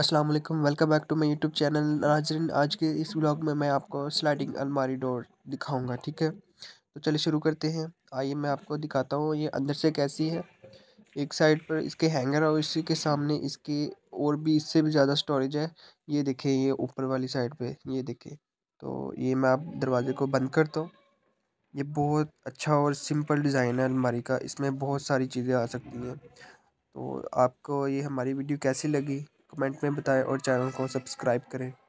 अस्सलाम वालेकुम, welcome back to my YouTube channel नाज़रीन। आज के इस व्लॉग में मैं आपको स्लाइडिंग अलमारी डोर दिखाऊंगा, ठीक है। तो चलिए शुरू करते हैं। आइए मैं आपको दिखाता हूँ ये अंदर से कैसी है। एक साइड पर इसके हैंगर और इसी के सामने इसकी और भी इससे भी ज़्यादा स्टोरेज है। ये देखें, ये ऊपर वाली साइड पर ये देखें। तो ये मैं आप दरवाजे को बंद करता हूँ। ये बहुत अच्छा और सिंपल डिज़ाइन है अलमारी का। इसमें बहुत सारी चीज़ें आ सकती हैं। तो आपको ये हमारी वीडियो कैसी लगी कमेंट में बताएं और चैनल को सब्सक्राइब करें।